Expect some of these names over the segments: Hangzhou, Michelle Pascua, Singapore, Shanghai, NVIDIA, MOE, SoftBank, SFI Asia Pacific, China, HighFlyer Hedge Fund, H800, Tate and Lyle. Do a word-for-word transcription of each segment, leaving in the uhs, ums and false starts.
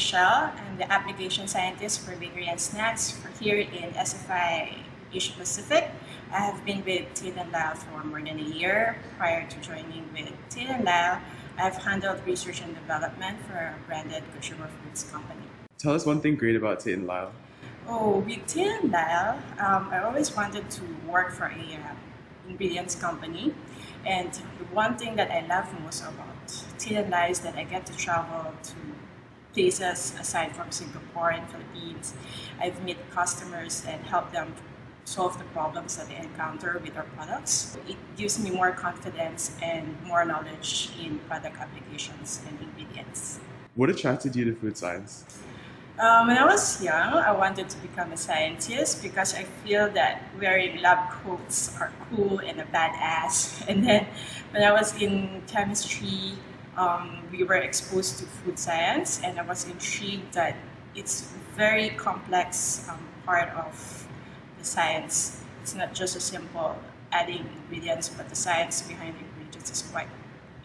Michelle. I'm the application scientist for bakery and snacks for here in S F I Asia Pacific. I have been with Tate and Lyle for more than a year. Prior to joining with Tate and Lyle, I've handled research and development for a branded consumer foods company. Tell us one thing great about Tate and Lyle. Oh, with Tate and Lyle, um, I always wanted to work for a uh, ingredients company, and the one thing that I love most about Tate and Lyle is that I get to travel to places aside from Singapore and Philippines. I've met customers and helped them solve the problems that they encounter with our products. It gives me more confidence and more knowledge in product applications and ingredients. What attracted you to food science? Um, when I was young, I wanted to become a scientist because I feel that wearing lab coats are cool and a badass. And then when I was in chemistry, um, we were exposed to food science, and I was intrigued that it's a very complex um, part of the science. It's not just a simple adding ingredients, but the science behind the ingredients is quite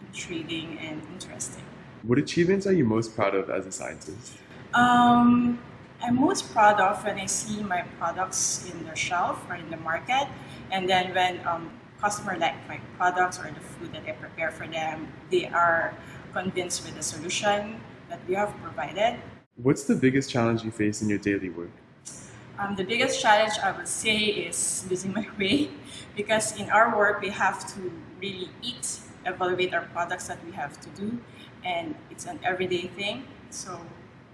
intriguing and interesting. What achievements are you most proud of as a scientist? Um, I'm most proud of when I see my products in the shelf or in the market, and then when um, customers like my products or the food that I prepare for them, they are convinced with the solution that we have provided. What's the biggest challenge you face in your daily work? Um, the biggest challenge I would say is losing my way, because in our work we have to really eat, evaluate our products that we have to do, and it's an everyday thing. So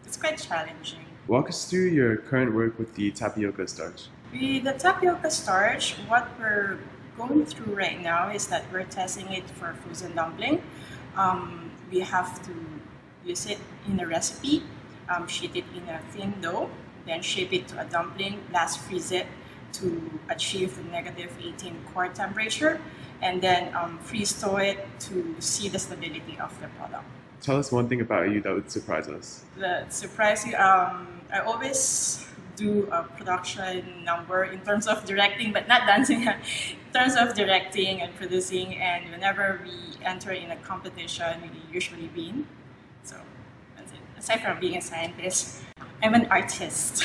it's quite challenging. Walk us through your current work with the tapioca starch. With the tapioca starch, what we're going through right now is that we're testing it for frozen dumpling. Um, we have to use it in a recipe, um, sheet it in a thin dough, then shape it to a dumpling, blast freeze it to achieve the negative eighteen core temperature, and then um, freeze thaw it to see the stability of the product. Tell us one thing about you that would surprise us. That surprised you? Um, I always do a production number in terms of directing, but not dancing, in terms of directing and producing. And whenever we enter in a competition, we usually win. So that's it. Aside from being a scientist, I'm an artist.